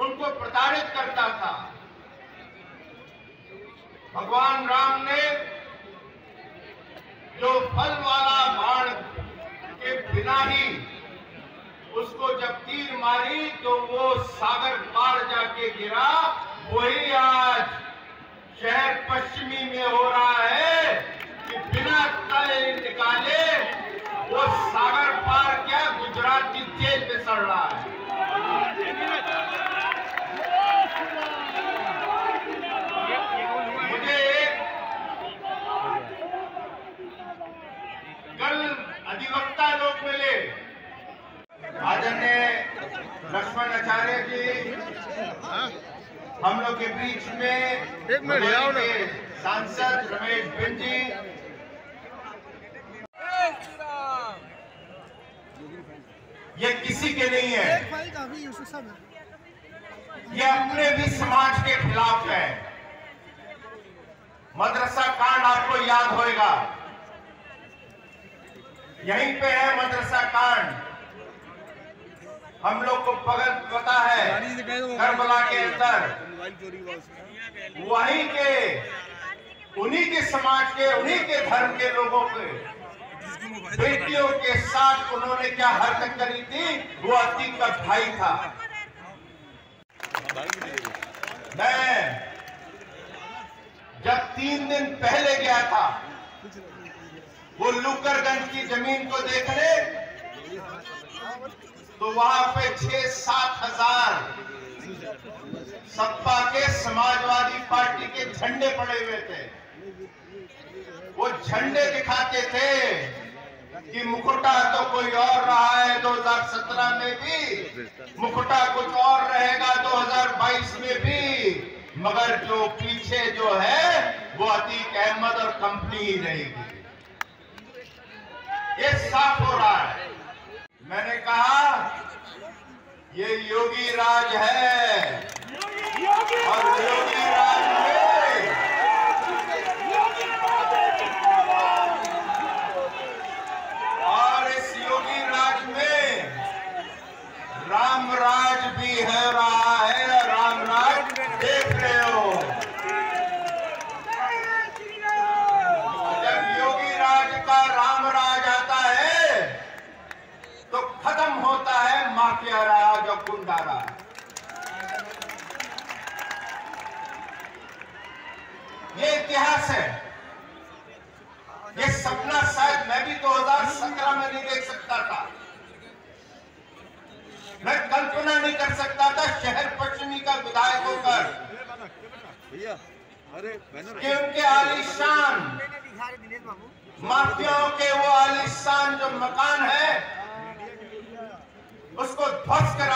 उनको प्रताड़ित करता था। भगवान राम ने जो फल वाला बाण के बिना ही उसको जब तीर मारी तो वो सागर पार जाके गिरा, वही आज शहर पश्चिमी में हो रहा है कि बिना तीर निकाले वो सागर पार क्या गुजरात की जेल में सड़ रहा है। मुझे कल अधिवक्ता लोग मिले, आदरणीय लक्ष्मण आचार्य जी हम लोग के बीच में, सांसद रमेश बिंजी, ये किसी के नहीं है, ये अपने भी समाज के खिलाफ है। मदरसा कांड आपको याद होगा, यहीं पे है मदरसा कांड। हम लोग को पता है करबला के अंदर वहीं के उन्हीं के समाज के उन्हीं के धर्म के लोगों के बेटियों के साथ उन्होंने क्या हरकत करी थी, वो अतीक का भाई था। मैं जब 3 दिन पहले गया था वो लुकरगंज की जमीन को देखने, तो वहां पे 6-7 हजार सपा के समाजवादी पार्टी के झंडे पड़े हुए थे। वो झंडे दिखाते थे कि मुखटा तो कोई और रहा है 2017 में भी, मुखटा कुछ और रहेगा 2022 में भी, मगर जो पीछे जो है वो अतीक अहमद और कंपनी ही रहेगी। ये साफ हो रहा है। मैंने कहा ये योगी राज है और योगी राज में रामराज भी है रहा है। रामराज देख रहे हो, जब योगी राज का रामराज आता है तो खत्म होता है माफिया राज और गुंडा राज। ये इतिहास है। ये सपना शायद मैं भी 2017 में नहीं देख सकता था, मैं कल्पना नहीं कर सकता था शहर पश्चिमी का विधायक होकर कि उनके आलीशान माफियाओं के वो आलीशान जो मकान है उसको ध्वस्त करा